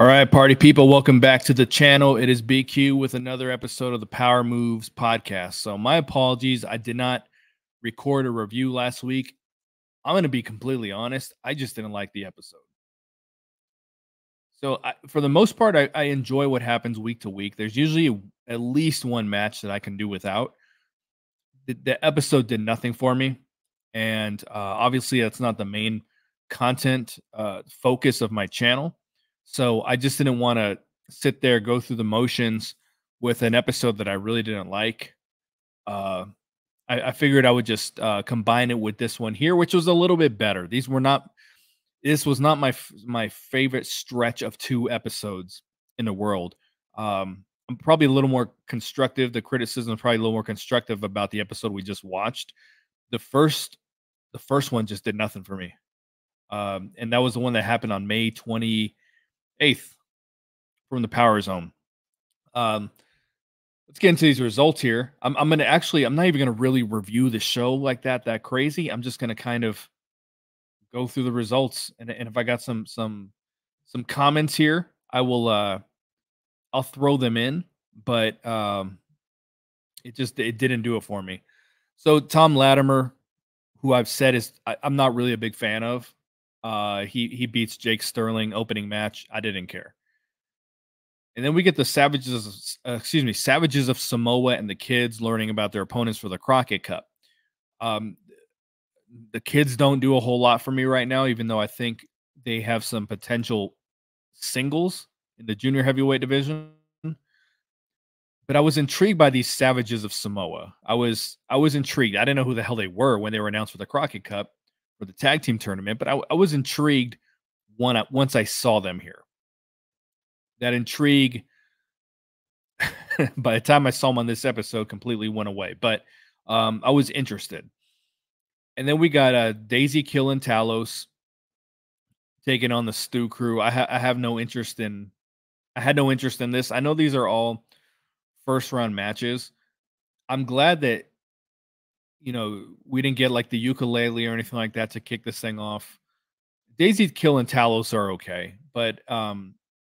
All right, party people, welcome back to the channel. It is BQ with another episode of the Power Moves podcast. So my apologies, I did not record a review last week. I'm going to be completely honest. I just didn't like the episode. So for the most part, I enjoy what happens week to week. There's usually at least one match that I can do without. The episode did nothing for me. And obviously, that's not the main content focus of my channel. So I just didn't want to sit there, go through the motions with an episode that I really didn't like. I figured I would just combine it with this one here, which was a little bit better. These were not, this was not my favorite stretch of two episodes in the world. I'm probably a little more constructive. The criticism is probably a little more constructive about the episode we just watched. The first one just did nothing for me. And that was the one that happened on May 20th. 8th from the Power Zone. Let's get into these results here. I'm going to actually, I'm not even going to really review the show like that crazy. I'm just going to kind of go through the results. And if I got some comments here, I will, I'll throw them in, but it didn't do it for me. So Tom Latimer, who I've said is, I'm not really a big fan of. He beats Jake Sterling opening match. I didn't care. And then we get the Savages of Samoa and the kids learning about their opponents for the Crockett Cup. The kids don't do a whole lot for me right now, even though I think they have some potential singles in the junior heavyweight division. But I was intrigued by these Savages of Samoa. I was intrigued. I didn't know who the hell they were when they were announced for the Crockett Cup. For the tag team tournament, but I was intrigued once I saw them here. That intrigue, by the time I saw them on this episode, completely went away. But I was interested. And then we got Daisy Kill and Talos taking on the Stu crew. I have no interest in. I had no interest in this. I know these are all first round matches. I'm glad that. You know, we didn't get like the ukulele or anything like that to kick this thing off. Daisy Kill and Talos are okay, but and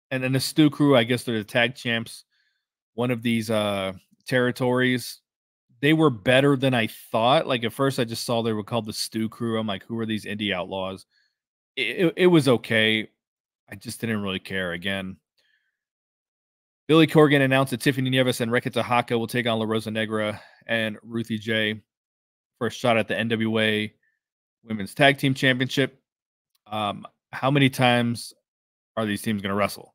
then the Stu crew, I guess they're the tag champs. One of these territories, they were better than I thought. Like at first, I just saw they were called the Stu crew. I'm like, who are these indie outlaws? It was okay. I just didn't really care. Again, Billy Corgan announced that Tiffany Nieves and Rekka Tahaka will take on La Rosa Negra and Ruthie J. First shot at the NWA Women's Tag Team Championship. How many times are these teams going to wrestle?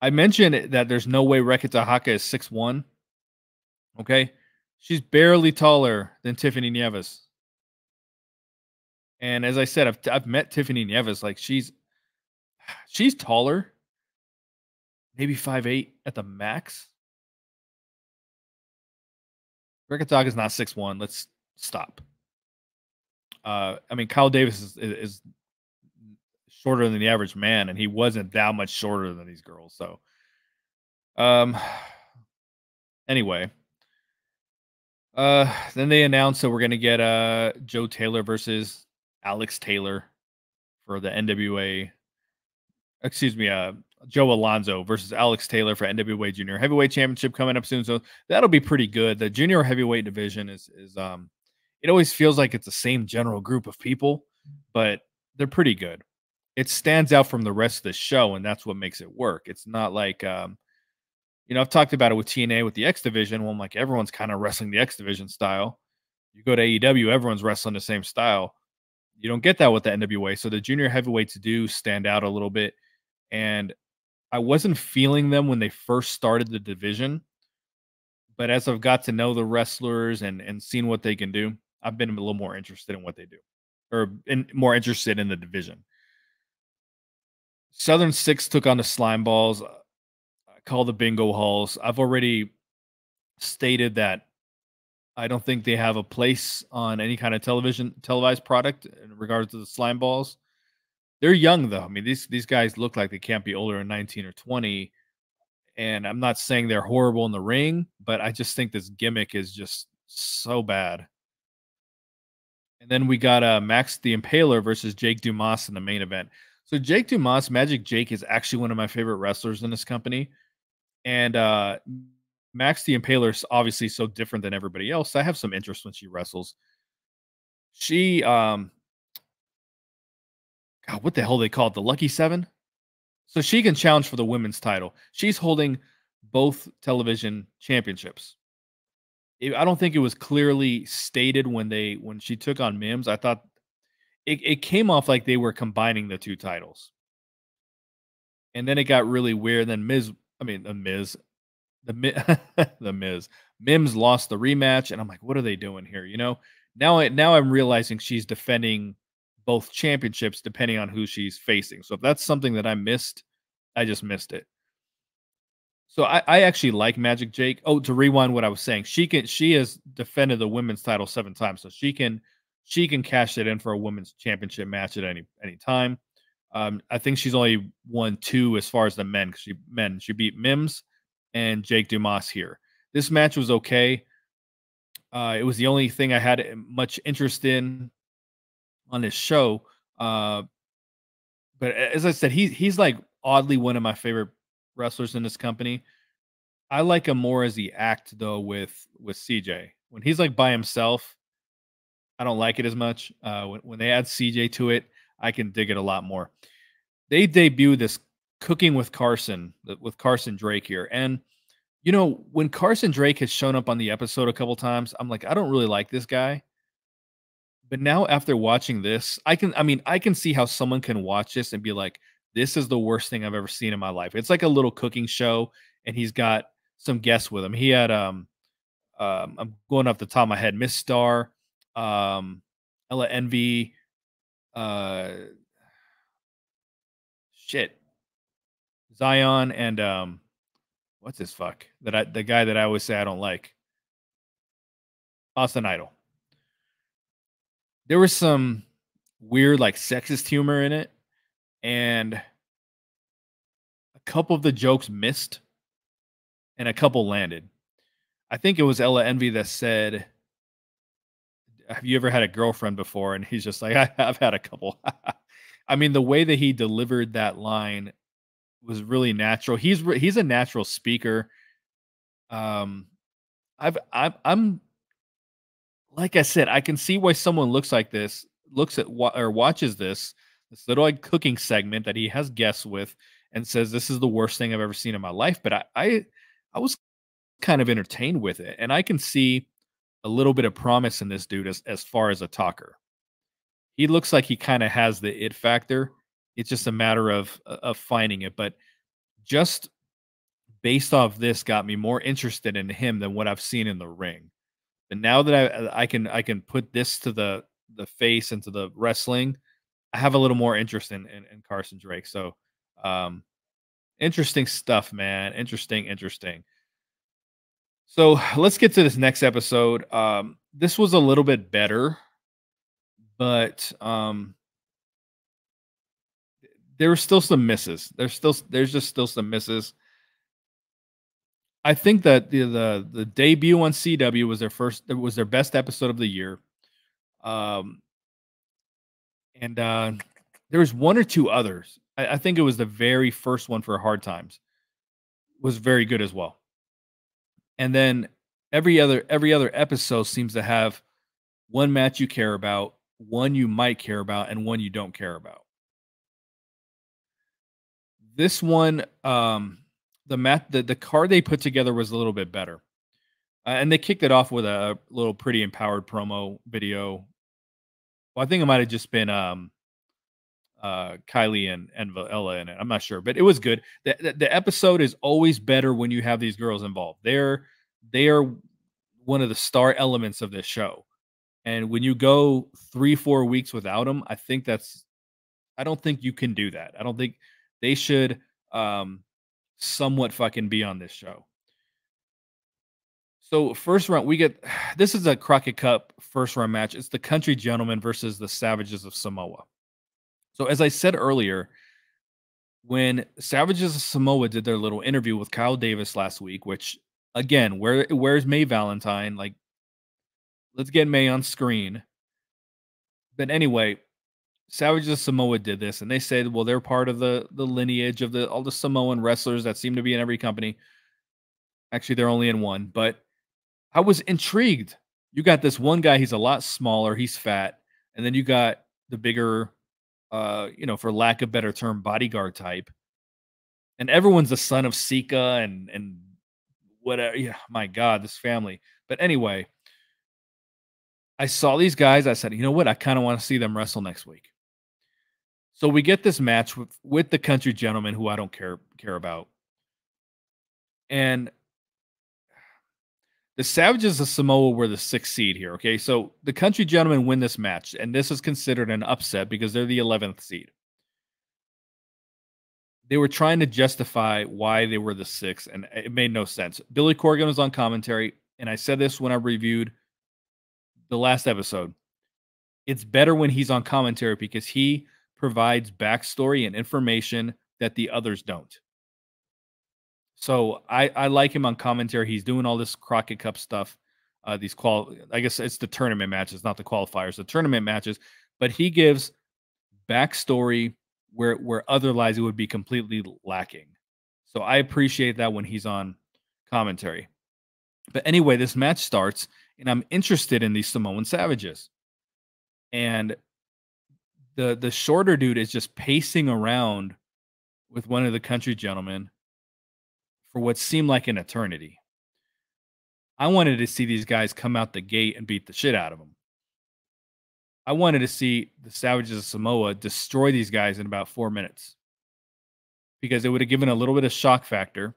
I mentioned that there's no way Rekka Tahaka is 6'1". Okay? She's barely taller than Tiffany Nieves. And as I said, I've met Tiffany Nieves. Like, she's taller. Maybe 5'8" at the max. Rekka Tahaka is not 6'1". Let's stop. I mean, Kyle Davis is shorter than the average man, and he wasn't that much shorter than these girls. So, anyway, then they announced that we're going to get Joe Taylor versus Alex Taylor for the NWA. Excuse me, Joe Alonzo versus Alex Taylor for NWA Junior Heavyweight Championship coming up soon. So that'll be pretty good. The junior heavyweight division is it always feels like it's the same general group of people, but they're pretty good. It stands out from the rest of the show, and that's what makes it work. It's not like, you know, I've talked about it with TNA with the X division. Well, I'm like, everyone's kind of wrestling the X division style. You go to AEW, everyone's wrestling the same style. You don't get that with the NWA. So the junior heavyweights do stand out a little bit. And I wasn't feeling them when they first started the division, but as I've got to know the wrestlers and seen what they can do, I've been a little more interested in what they do, or more interested in the division. Southern Six took on the Slime Balls. I call the Bingo Halls. I've already stated that I don't think they have a place on any kind of televised product in regards to the Slime Balls. They're young, though. I mean, these guys look like they can't be older than 19 or 20. And I'm not saying they're horrible in the ring, but I just think this gimmick is just so bad. And then we got Max the Impaler versus Jake Dumas in the main event. So Jake Dumas, Magic Jake, is actually one of my favorite wrestlers in this company. And Max the Impaler is obviously so different than everybody else. I have some interest when she wrestles. She, God, what the hell they call it? The Lucky Seven? So she can challenge for the women's title. She's holding both television championships. I don't think it was clearly stated when she took on Mims. I thought it came off like they were combining the two titles. And then it got really weird. Then Mims lost the rematch, and I'm like, what are they doing here? You know, now I'm realizing she's defending both championships depending on who she's facing. So if that's something that I missed, I just missed it. So I actually like Magic Jake. Oh, to rewind what I was saying, she has defended the women's title 7 times, so she can cash it in for a women's championship match at any time. I think she's only won 2 as far as the men. She beat Mims and Jake Dumas here. This match was okay. It was the only thing I had much interest in on this show. But as I said, he's like oddly one of my favorite wrestlers in this company. I like him more as the act though with CJ. When he's like by himself, I don't like it as much. When they add CJ to it, I can dig it a lot more. They debut this Cooking with Carson Drake here. And, you know, when Carson Drake has shown up on the episode a couple times, I'm like, I don't really like this guy. But now after watching this, I can see how someone can watch this and be like, this is the worst thing I've ever seen in my life. It's like a little cooking show, and he's got some guests with him. He had, I'm going off the top of my head, Miss Star, Ella Envy, Zion, and what's his fuck? The guy that I always say I don't like, Austin Idle. There was some weird, like, sexist humor in it, and a couple of the jokes missed, and a couple landed. I think it was Ella Envy that said, have you ever had a girlfriend before? And he's just like, I've had a couple. I mean, the way that he delivered that line was really natural. He's a natural speaker. I'm like I said, I can see why someone watches this little like cooking segment that he has guests with and says, this is the worst thing I've ever seen in my life. But I was kind of entertained with it, and I can see a little bit of promise in this dude as far as a talker. He looks like he kind of has the it factor. It's just a matter of finding it. But just based off this got me more interested in him than what I've seen in the ring. But now that I can put this to the face and to the wrestling, I have a little more interest in Carson Drake. So interesting stuff, man. Interesting. So let's get to this next episode. This was a little bit better, but there were still some misses. There's just still some misses. I think that the debut on CW was their best episode of the year. And there was 1 or 2 others. I think it was the very first one for Hard Times was very good as well. And then every other episode seems to have one match you care about, one you might care about, and one you don't care about. This one, the card they put together was a little bit better. And they kicked it off with a little Pretty Empowered promo video. Well, I think it might have just been Kylie and Ella in it. I'm not sure, but it was good. The episode is always better when you have these girls involved. They are one of the star elements of this show. And when you go 3-4 weeks without them, I don't think you can do that. I don't think they should somewhat fucking be on this show. So first round, this is a Crockett Cup first round match. It's the Country Gentlemen versus the Savages of Samoa. So as I said earlier, when Savages of Samoa did their little interview with Kyle Davis last week, which again, where's Mae Valentine? Like, let's get Mae on screen. But anyway, Savages of Samoa did this, and they said, well, they're part of the lineage of all the Samoan wrestlers that seem to be in every company. Actually, they're only in one, but I was intrigued. You got this one guy, he's a lot smaller, he's fat, and then you got the bigger, you know, for lack of better term, bodyguard type. And everyone's the son of Sika and whatever. Yeah, my God, this family. But anyway, I saw these guys. I said, you know what? I kind of want to see them wrestle next week. So we get this match with the country gentleman who I don't care about. And the Savages of Samoa were the 6th seed here, okay? So the country gentlemen win this match, and this is considered an upset because they're the 11th seed. They were trying to justify why they were the 6th, and it made no sense. Billy Corgan was on commentary, and I said this when I reviewed the last episode. It's better when he's on commentary because he provides backstory and information that the others don't. So I like him on commentary. He's doing all this Crockett Cup stuff. These I guess it's the tournament matches, not the qualifiers, the tournament matches. But he gives backstory where otherwise it would be completely lacking. So I appreciate that when he's on commentary. But anyway, this match starts, and I'm interested in these Samoan Savages. And the shorter dude is just pacing around with one of the country gentlemen for what seemed like an eternity. I wanted to see these guys come out the gate and beat the shit out of them. I wanted to see the Savages of Samoa destroy these guys in about 4 minutes, because it would have given a little bit of shock factor.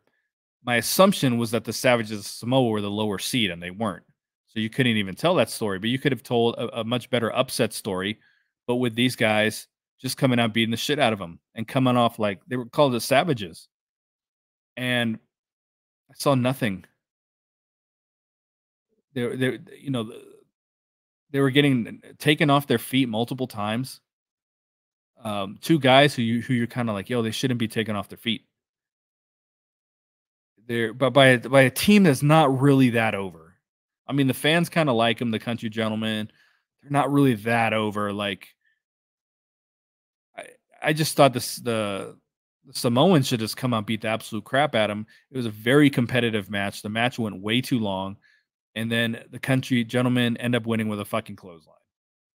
My assumption was that the Savages of Samoa were the lower seed, and they weren't. So you couldn't even tell that story, but you could have told a much better upset story, but with these guys just coming out beating the shit out of them and coming off like they were called the Savages. And I saw nothing. You know, they were getting taken off their feet multiple times. Two guys who you're kind of like, yo, they shouldn't be taken off their feet. But by a team that's not really that over. I mean, the fans kind of like them, the country gentlemen. They're not really that over. Like, I just thought the Samoans should just come out and beat the absolute crap out of him. It was a very competitive match. The match went way too long. And then the country gentlemen end up winning with a fucking clothesline.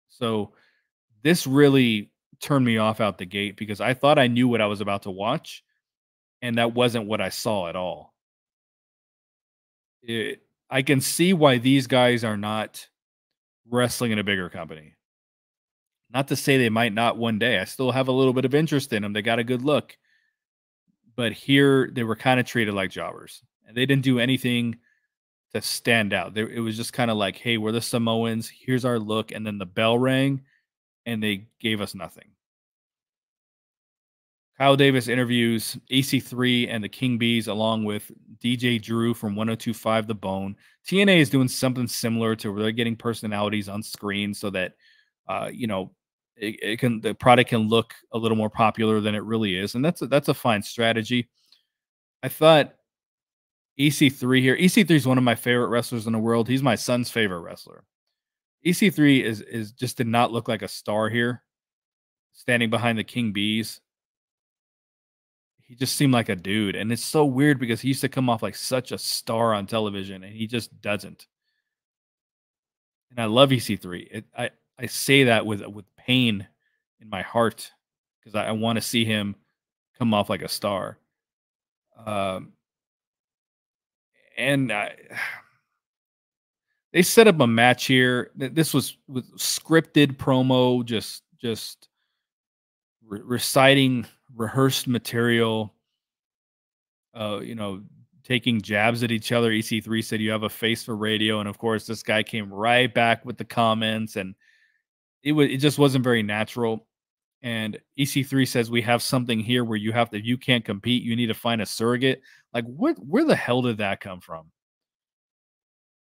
So this really turned me off out the gate because I thought I knew what I was about to watch. And that wasn't what I saw at all. I can see why these guys are not wrestling in a bigger company. Not to say they might not one day. I still have a little bit of interest in them. They got a good look. But here they were kind of treated like jobbers, and they didn't do anything to stand out. It was just kind of like, hey, we're the Samoans. Here's our look. And then the bell rang and they gave us nothing. Kyle Davis interviews EC3 and the King Bees along with DJ Drew from 102.5 The Bone. TNA is doing something similar to where they're getting personalities on screen so that, you know, the product can look a little more popular than it really is. And that's a fine strategy. I thought EC3 here. EC3 is one of my favorite wrestlers in the world. He's my son's favorite wrestler. EC3 is just did not look like a star here, standing behind the King Bees. He just seemed like a dude. And it's so weird because he used to come off like such a star on television, and he just doesn't. And I love EC3. I say that with pain in my heart because I want to see him come off like a star. They set up a match here. This was scripted promo, just reciting rehearsed material. You know, taking jabs at each other. EC3 said, "You have a face for radio," and of course, this guy came right back with the comments and. It just wasn't very natural. And EC3 says, we have something here where you can't compete. You need to find a surrogate. Like, where the hell did that come from?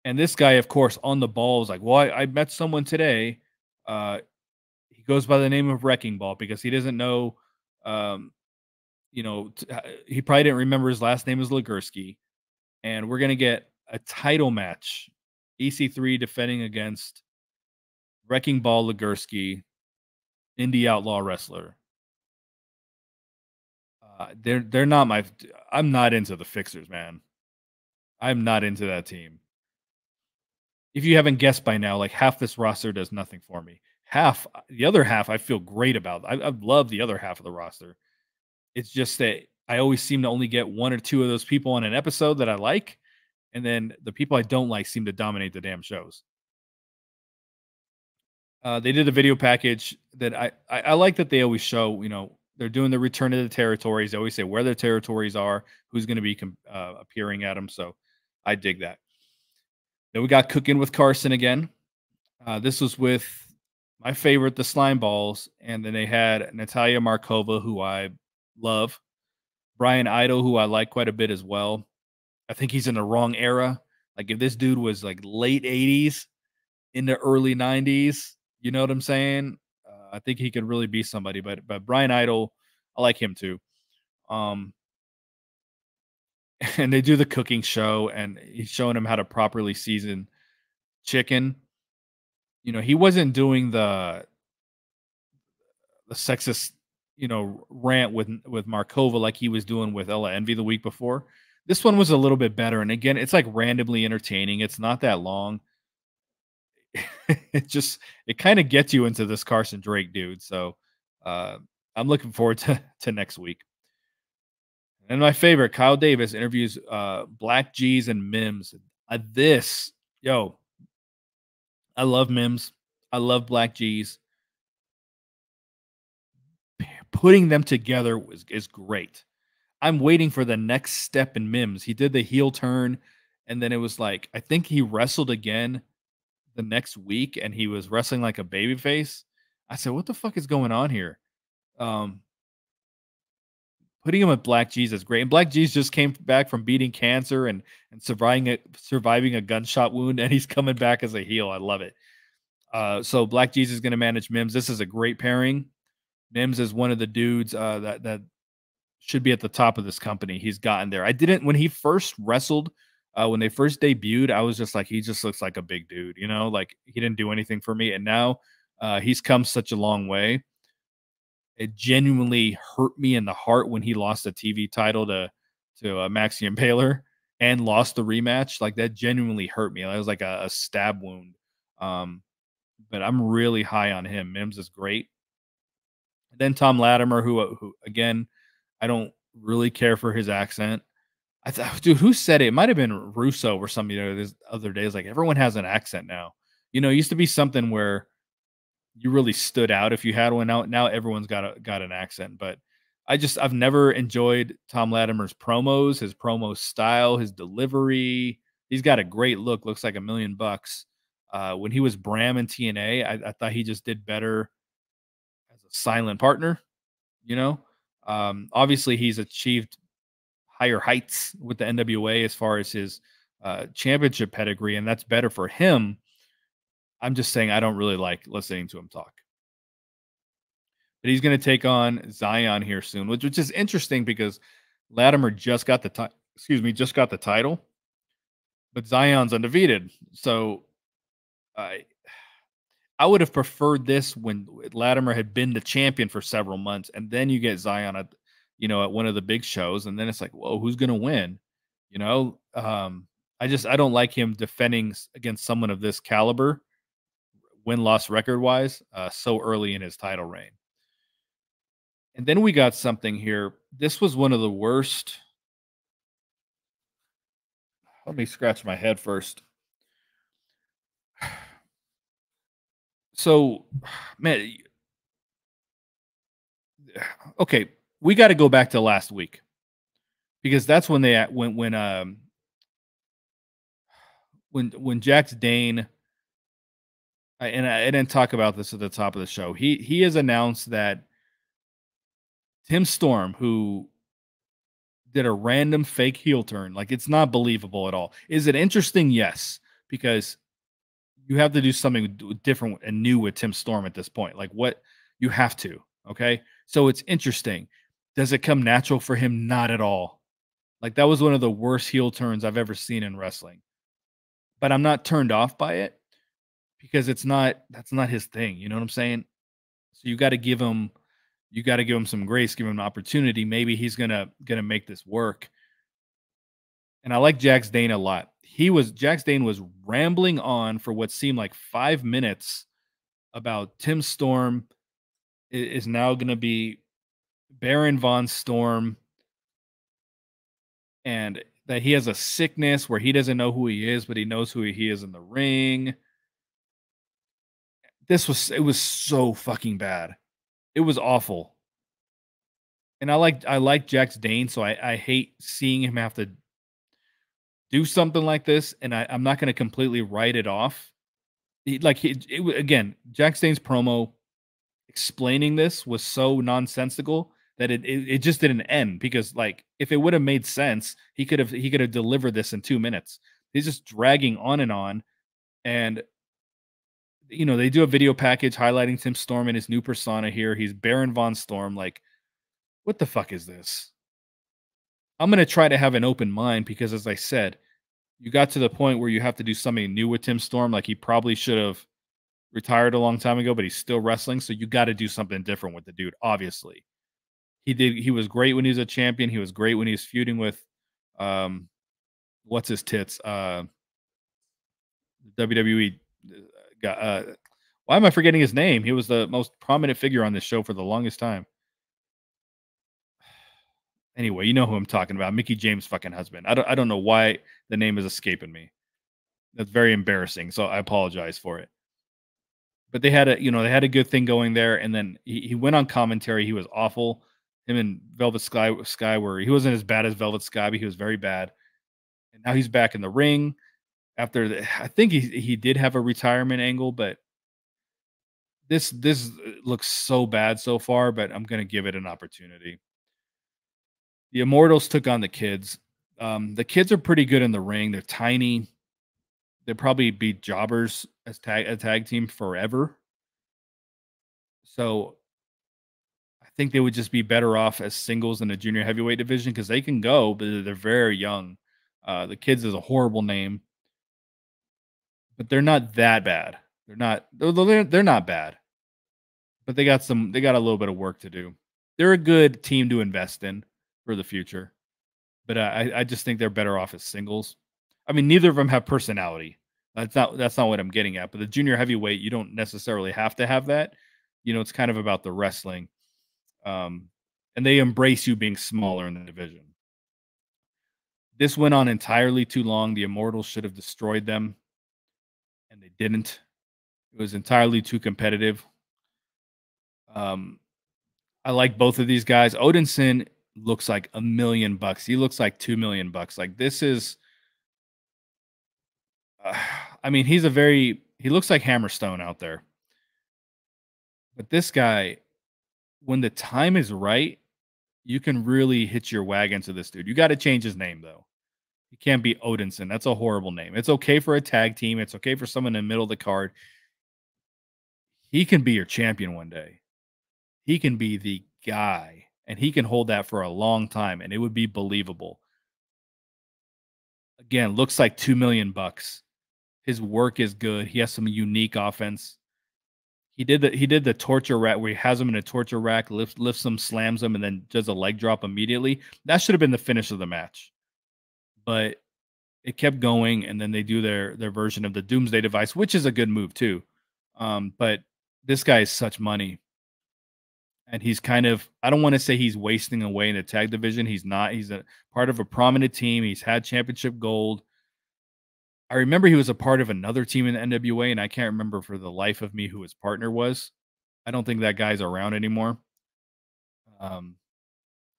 And this guy, of course, on the ball is like, well, I met someone today. He goes by the name of Wrecking Ball because he doesn't know, you know, he probably didn't remember his last name is Legursky. And we're going to get a title match. EC3 defending against Wrecking Ball Legursky indie outlaw wrestler. They're not my. I'm not into the Fixers, man. I'm not into that team. If you haven't guessed by now, like half this roster does nothing for me. Half, the other half, I feel great about. I love the other half of the roster. It's just that I always seem to only get one or two of those people on an episode that I like, and then the people I don't like seem to dominate the damn shows. They did a video package that I like that they always show, you know, they're doing the return of the territories. They always say where their territories are, who's going to be appearing at them. So I dig that. Then we got Cooking with Carson again. This was with my favorite, the Slime Balls. And then they had Natalia Markova, who I love. Brian Idle, who I like quite a bit as well. I think he's in the wrong era. Like if this dude was like late 80s into early 90s, you know what I'm saying? I think he could really be somebody. But Brian Idle, I like him too. And they do the cooking show, and he's showing him how to properly season chicken. You know, he wasn't doing the sexist, you know, rant with Markova like he was doing with Ella Envy the week before. This one was a little bit better. And again, it's like randomly entertaining. It's not that long. It kind of gets you into this Carson Drake dude. So I'm looking forward to next week. And my favorite, Kyle Davis interviews Black Jesus and Mims. I love Mims. I love Black Jesus. Putting them together is great. I'm waiting for the next step in Mims. He did the heel turn, and then it was like, I think he wrestled again the next week, and he was wrestling like a babyface. I said, what the fuck is going on here? Putting him with Black Jesus is great. And Black Jesus just came back from beating cancer and surviving a gunshot wound, and he's coming back as a heel. I love it. So Black Jesus is going to manage Mims. This is a great pairing. Mims is one of the dudes that should be at the top of this company. He's gotten there. I didn't, when he first wrestled, when they first debuted, I was just like, he just looks like a big dude, you know, like he didn't do anything for me. And now he's come such a long way. It genuinely hurt me in the heart when he lost the TV title to Max the Impaler and lost the rematch. Like that genuinely hurt me. That was like a stab wound. But I'm really high on him. Mims is great. And then Tom Latimer, who again, I don't really care for his accent. I thought, dude, who said it? It might have been Russo or something. You know, this other day, it's like everyone has an accent now. You know, it used to be something where you really stood out if you had one. Now everyone's got an accent. But I've never enjoyed Tom Latimer's promos, his promo style, his delivery. He's got a great look. Looks like $1 million. When he was Bram in TNA, I thought he just did better as a silent partner. You know, obviously he's achieved higher heights with the NWA as far as his championship pedigree, and that's better for him. I'm just saying I don't really like listening to him talk. But he's going to take on Zion here soon, which is interesting because Latimer just got the title, but Zion's undefeated. So I would have preferred this when Latimer had been the champion for several months, and then you get Zion at one of the big shows, and then it's like, whoa, who's going to win? You know, I don't like him defending against someone of this caliber, win-loss record-wise, so early in his title reign. And then we got something here. This was one of the worst. Let me scratch my head first. So, man, okay, we got to go back to last week because that's when they when Jax Dane. And I didn't talk about this at the top of the show. He has announced that Tim Storm, who did a random fake heel turn, like it's not believable at all. Is it interesting? Yes, because you have to do something different and new with Tim Storm at this point. Like what you have to. Okay, so it's interesting. Does it come natural for him? Not at all. Like that was one of the worst heel turns I've ever seen in wrestling. But I'm not turned off by it. Because that's not his thing. You know what I'm saying? So you got to give him some grace, give him an opportunity. Maybe he's gonna make this work. And I like Jax Dane a lot. Jax Dane was rambling on for what seemed like 5 minutes about Tim Storm is now going to be Baron Von Storm, and that he has a sickness where he doesn't know who he is, but he knows who he is in the ring. It was so fucking bad. It was awful. And I like Jax Dane, so I hate seeing him have to do something like this, and I'm not going to completely write it off. Again, Jax Dane's promo explaining this was so nonsensical that it just didn't end, because like if it would have made sense, he could have delivered this in 2 minutes. He's just dragging on, and you know they do a video package highlighting Tim Storm and his new persona here. He's Baron Von Storm. Like, what the fuck is this? I'm going to try to have an open mind because, as I said, you got to the point where you have to do something new with Tim Storm. Like, he probably should have retired a long time ago, but he's still wrestling. So you got to do something different with the dude. Obviously, he was great when he was a champion. He was great when he was feuding with, what's his tits? WWE guy. Why am I forgetting his name? He was the most prominent figure on this show for the longest time. Anyway, you know who I'm talking about. Mickey James' fucking husband. I don't know why the name is escaping me. That's very embarrassing, so I apologize for it. But they had a good thing going there, and then he went on commentary. He was awful. Him and Velvet Sky were, he wasn't as bad as Velvet Sky, but he was very bad. And now he's back in the ring after I think he did have a retirement angle, but this looks so bad so far, but I'm going to give it an opportunity. The Immortals took on the Kids. The Kids are pretty good in the ring. They're tiny. They probably beat Jobbers as a tag team forever. So I think they would just be better off as singles in the junior heavyweight division because they can go, but they're very young. The Kids is a horrible name, but they're not that bad. They're not bad, but they got a little bit of work to do. They're a good team to invest in for the future, but I just think they're better off as singles. I mean, neither of them have personality. That's not what I'm getting at. But the junior heavyweight, you don't necessarily have to have that. You know, it's kind of about the wrestling, and they embrace you being smaller in the division. This went on entirely too long. The Immortals should have destroyed them, and they didn't. It was entirely too competitive. I like both of these guys. Odinson looks like $1 million. He looks like $2 million. Like, this is, I mean, he looks like Hammerstone out there. But this guy, when the time is right, you can really hitch your wagon to this dude. You got to change his name, though. He can't be Odinson. That's a horrible name. It's okay for a tag team. It's okay for someone in the middle of the card. He can be your champion one day. He can be the guy. And he can hold that for a long time, and it would be believable. Again, looks like $2 million. His work is good. He has some unique offense. He did the torture rack where he has him in a torture rack, lifts him, slams him, and then does a leg drop immediately. That should have been the finish of the match. But it kept going, and then they do their version of the Doomsday Device, which is a good move too. But this guy is such money. And he's kind of, I don't want to say he's wasting away in the tag division. He's not. He's a part of a prominent team. He's had championship gold. I remember he was a part of another team in the NWA, and I can't remember for the life of me who his partner was. I don't think that guy's around anymore. But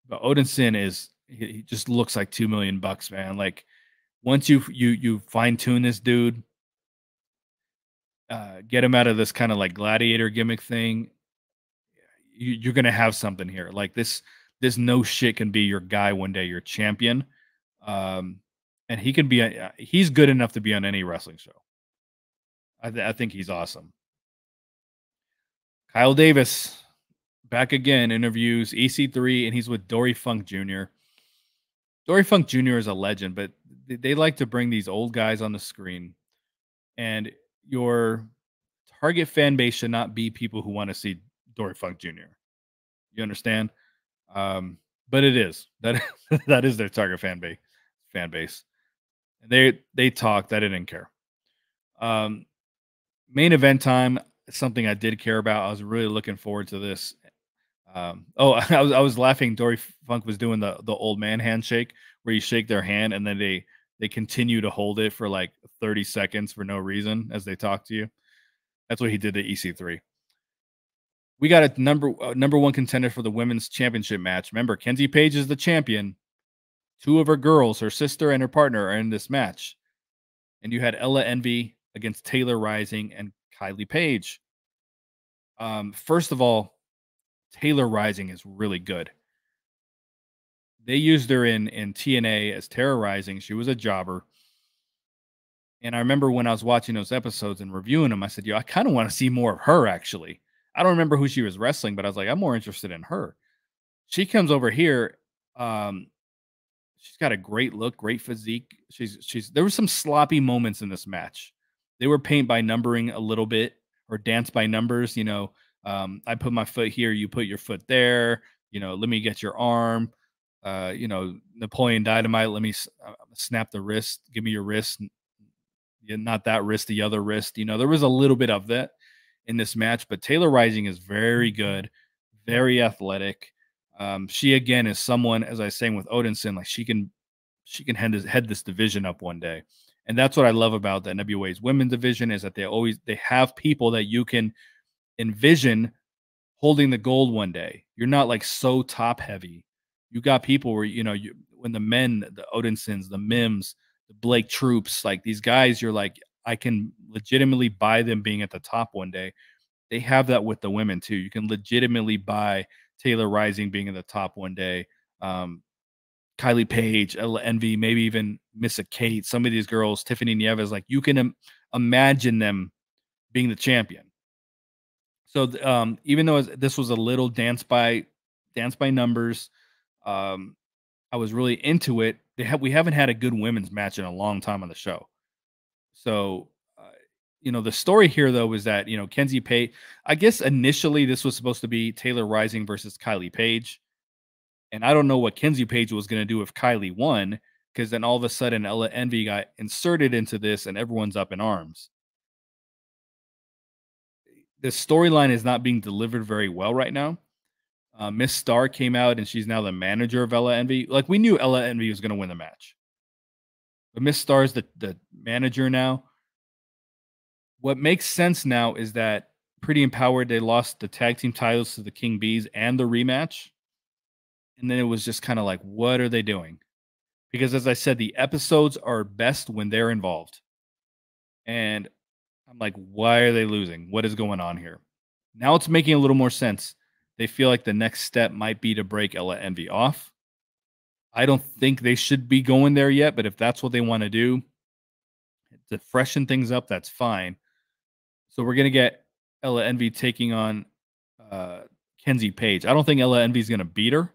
Odinson is, he just looks like $2 million, man. Like, once you fine tune this dude, get him out of this kind of like gladiator gimmick thing, you're going to have something here. Like, this no shit can be your guy one day, your champion. And he can be, he's good enough to be on any wrestling show. I think he's awesome. Kyle Davis back again, interviews EC3, and he's with Dory Funk Jr. Dory Funk Jr. is a legend, but they like to bring these old guys on the screen, and your target fan base should not be people who want to see Dory Funk Jr. You understand? But it is that that is their target fan base. And they talked. I didn't care. Main event time. Something I did care about. I was really looking forward to this. I was laughing. Dory Funk was doing the old man handshake where you shake their hand and then they continue to hold it for like 30 seconds for no reason as they talk to you. That's what he did to EC3. We got a number one contender for the women's championship match. Remember, Kenzie Page is the champion. Two of her girls, her sister and her partner, are in this match. And you had Ella Envy against Taylor Rising and Kylie Page. First of all, Taylor Rising is really good. They used her in TNA as Tara Rising. She was a jobber. And I remember when I was watching those episodes and reviewing them, I said, yo, I kind of want to see more of her, actually. I don't remember who she was wrestling, but I was like, I'm more interested in her. She comes over here. She's got a great look, great physique. There were some sloppy moments in this match. They were paint by numbering a little bit, or dance by numbers. You know, I put my foot here, you put your foot there. You know, let me get your arm. You know, Napoleon Dynamite, let me snap the wrist. Give me your wrist. Not that wrist, the other wrist. You know, there was a little bit of that in this match, but Taylor Rising is very good, very athletic. She again is someone, as I was saying with Odinson, like she can head this division up one day. And that's what I love about the NWA's women's division, is that they have people that you can envision holding the gold one day. You're not like so top heavy. You got people where, you know, when the men, the Odinsons, the Mims, the Blake Troops, like these guys, you're like, I can legitimately buy them being at the top one day. They have that with the women too. You can legitimately buy Taylor Rising being at the top one day. Kylie Page, Ella Envy, maybe even Missa Kate, some of these girls, Tiffany Nieves, like you can imagine them being the champion. So even though this was a little dance by numbers, I was really into it. We haven't had a good women's match in a long time on the show. So, you know, the story here, though, is that, you know, Kenzie Page, I guess initially this was supposed to be Taylor Rising versus Kylie Page. And I don't know what Kenzie Page was going to do if Kylie won, because then all of a sudden Ella Envy got inserted into this and everyone's up in arms. The storyline is not being delivered very well right now. Miss Star came out and she's now the manager of Ella Envy. Like, we knew Ella Envy was going to win the match. But Miss Star is the manager now. What makes sense now is that Pretty Empowered, they lost the tag team titles to the King Bees and the rematch. And then it was just kind of like, what are they doing? Because as I said, the episodes are best when they're involved. And I'm like, why are they losing? What is going on here? Now it's making a little more sense. They feel like the next step might be to break Ella Envy off. I don't think they should be going there yet, but if that's what they want to do to freshen things up, that's fine. So we're going to get Ella Envy taking on Kenzie Page. I don't think Ella Envy is going to beat her.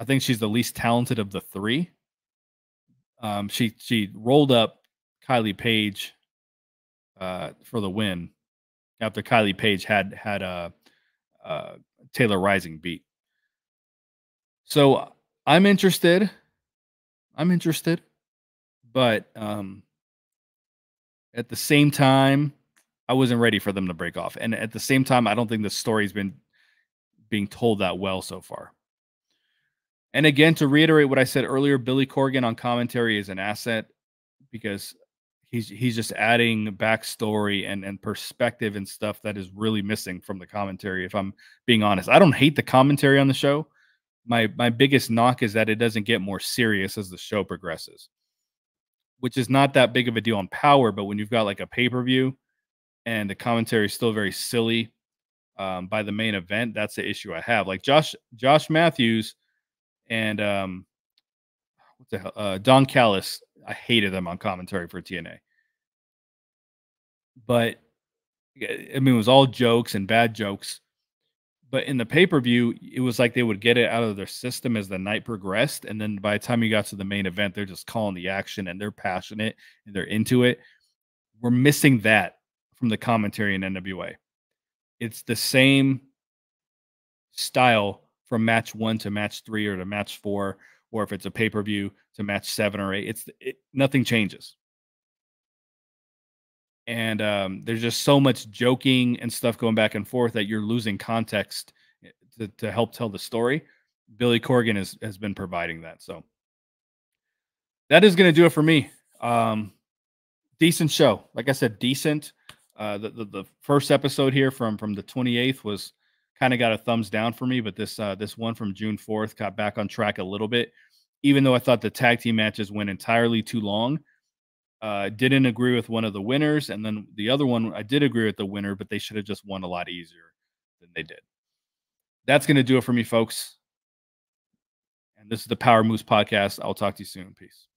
I think she's the least talented of the three. She rolled up Kylie Page for the win after Kylie Page had Taylor Rising beat. So I'm interested, but at the same time, I wasn't ready for them to break off. And at the same time, I don't think the story's been being told that well so far. And again, to reiterate what I said earlier, Billy Corgan on commentary is an asset because he's just adding backstory and perspective and stuff that is really missing from the commentary, if I'm being honest. I don't hate the commentary on the show. My biggest knock is that it doesn't get more serious as the show progresses, which is not that big of a deal on Power, but when you've got like a pay-per-view and the commentary is still very silly by the main event, that's the issue I have. Like Josh Matthews and what the hell, Don Callis, I hated them on commentary for TNA. But, I mean, it was all jokes and bad jokes. But in the pay-per-view, it was like they would get it out of their system as the night progressed. And then by the time you got to the main event, they're just calling the action and they're passionate and they're into it. We're missing that from the commentary in NWA. It's the same style from match one to match three or to match four, or if it's a pay-per-view to match 7 or 8. Nothing changes. And there's just so much joking and stuff going back and forth that you're losing context to help tell the story. Billy Corgan has been providing that. So that is going to do it for me. Decent show. Like I said, decent. The first episode here from the 28th was kind of got a thumbs down for me, but this one from June 4th got back on track a little bit, even though I thought the tag team matches went entirely too long. Didn't agree with one of the winners, and then the other one I did agree with the winner, but they should have just won a lot easier than they did. That's going to do it for me, folks. And this is the Power Moves Podcast. I'll talk to you soon. Peace.